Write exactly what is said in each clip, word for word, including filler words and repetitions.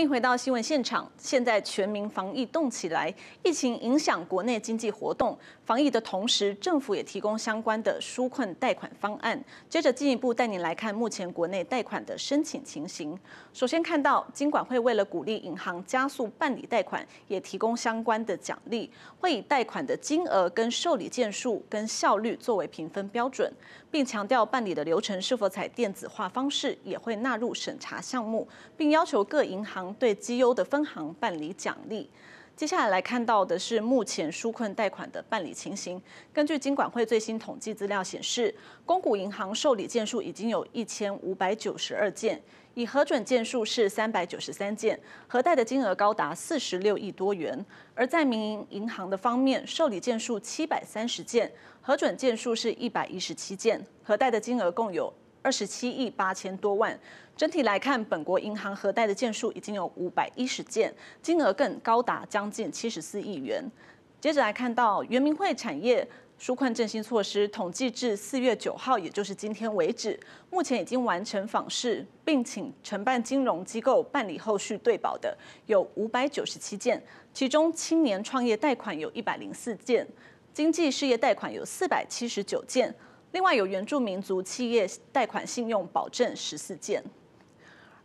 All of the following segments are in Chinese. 欢迎回到新闻现场。现在全民防疫动起来，疫情影响国内经济活动，防疫的同时，政府也提供相关的纾困贷款方案。接着进一步带您来看目前国内贷款的申请情形。首先看到金管会为了鼓励银行加速办理贷款，也提供相关的奖励，会以贷款的金额、跟受理件数、跟效率作为评分标准，并强调办理的流程是否采电子化方式，也会纳入审查项目，并要求各银行 对绩优的分行办理奖励。接下来来看到的是目前纾困贷款的办理情形。根据金管会最新统计资料显示，公股银行受理件数已经有一千五百九十二件，已核准件数是三百九十三件，核贷的金额高达四十六亿多元。而在民营银行的方面，受理件数七百三十件，核准件数是一百一十七件，核贷的金额共有 二十七亿八千多万，整体来看，本国银行核贷的件数已经有五百一十件，金额更高达将近七十四亿元。接着来看到原民会产业纾困振兴措施，统计至四月九号，也就是今天为止，目前已经完成访视，并请承办金融机构办理后续对保的有五百九十七件，其中青年创业贷款有一百零四件，经济事业贷款有四百七十九件。 另外有原住民族企业贷款信用保证十四件，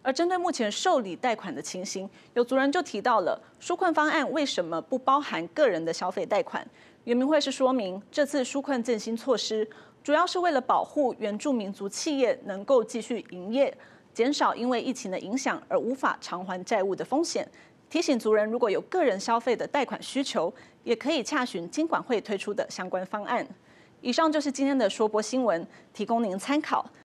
而针对目前受理贷款的情形，有族人就提到了纾困方案为什么不包含个人的消费贷款？原民会是说明，这次纾困振兴措施主要是为了保护原住民族企业能够继续营业，减少因为疫情的影响而无法偿还债务的风险。 提醒族人，如果有个人消费的贷款需求，也可以洽询金管会推出的相关方案。以上就是今天的说播新闻，提供您参考。